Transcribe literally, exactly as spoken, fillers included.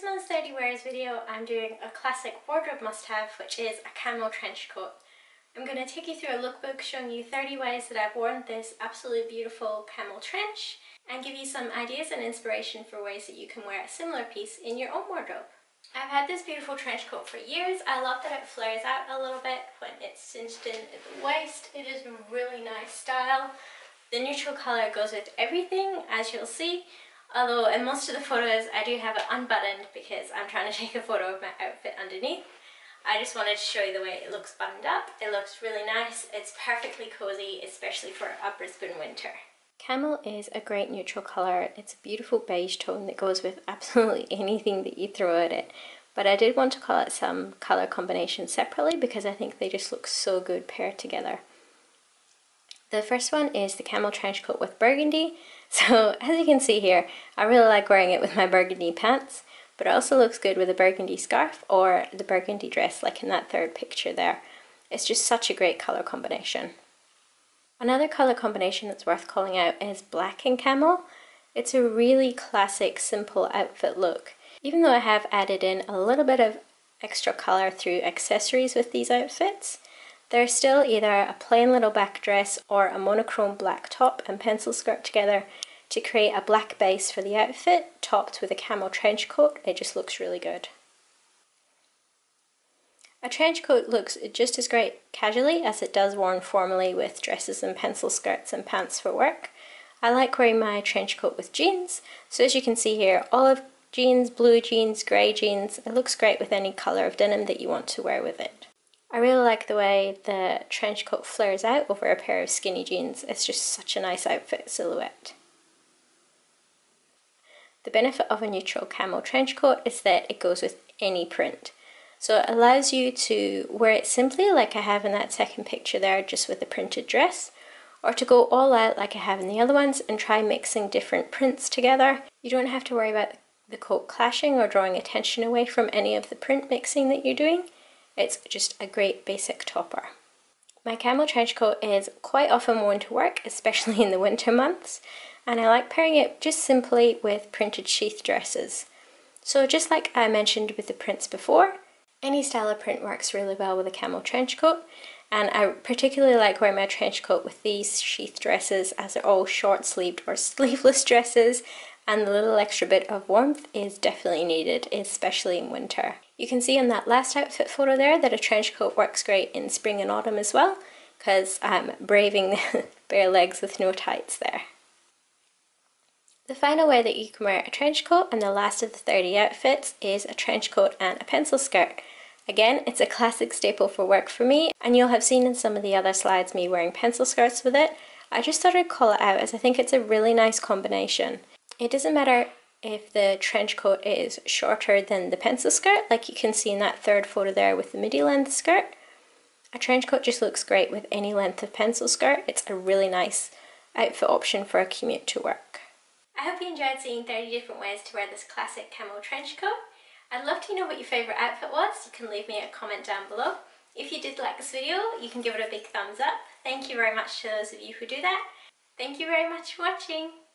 this month's Dirty Wearers video, I'm doing a classic wardrobe must-have, which is a camel trench coat. I'm going to take you through a lookbook showing you thirty ways that I've worn this absolutely beautiful camel trench and give you some ideas and inspiration for ways that you can wear a similar piece in your own wardrobe. I've had this beautiful trench coat for years. I love that it flares out a little bit when it's cinched in at the waist. It is a really nice style. The neutral colour goes with everything, as you'll see. Although in most of the photos I do have it unbuttoned because I'm trying to take a photo of my outfit underneath. I just wanted to show you the way it looks buttoned up. It looks really nice. It's perfectly cozy, especially for a Brisbane winter. Camel is a great neutral colour. It's a beautiful beige tone that goes with absolutely anything that you throw at it. But I did want to call out some colour combinations separately because I think they just look so good paired together. The first one is the camel trench coat with burgundy. So as you can see here, I really like wearing it with my burgundy pants, but it also looks good with a burgundy scarf or the burgundy dress like in that third picture there. It's just such a great colour combination. Another colour combination that's worth calling out is black and camel. It's a really classic, simple outfit look. Even though I have added in a little bit of extra colour through accessories with these outfits, they're still either a plain little black dress or a monochrome black top and pencil skirt together to create a black base for the outfit, topped with a camel trench coat. It just looks really good. A trench coat looks just as great casually as it does worn formally with dresses and pencil skirts and pants for work. I like wearing my trench coat with jeans, so as you can see here, olive jeans, blue jeans, grey jeans, it looks great with any colour of denim that you want to wear with it. I really like the way the trench coat flares out over a pair of skinny jeans. It's just such a nice outfit silhouette. The benefit of a neutral camel trench coat is that it goes with any print. So it allows you to wear it simply like I have in that second picture there, just with the printed dress, or to go all out like I have in the other ones and try mixing different prints together. You don't have to worry about the coat clashing or drawing attention away from any of the print mixing that you're doing. It's just a great basic topper. My camel trench coat is quite often worn to work, especially in the winter months, and I like pairing it just simply with printed sheath dresses. So just like I mentioned with the prints before, any style of print works really well with a camel trench coat, and I particularly like wearing my trench coat with these sheath dresses as they're all short-sleeved or sleeveless dresses, and the little extra bit of warmth is definitely needed, especially in winter. You can see in that last outfit photo there that a trench coat works great in spring and autumn as well, because I'm braving the bare legs with no tights there. The final way that you can wear a trench coat, and the last of the thirty outfits, is a trench coat and a pencil skirt. Again, it's a classic staple for work for me, and you'll have seen in some of the other slides me wearing pencil skirts with it. I just thought I'd call it out as I think it's a really nice combination. It doesn't matter if the trench coat is shorter than the pencil skirt, like you can see in that third photo there with the midi length skirt. A trench coat just looks great with any length of pencil skirt. It's a really nice outfit option for a commute to work. I hope you enjoyed seeing thirty different ways to wear this classic camel trench coat. I'd love to know what your favourite outfit was. You can leave me a comment down below. If you did like this video, you can give it a big thumbs up. Thank you very much to those of you who do that. Thank you very much for watching.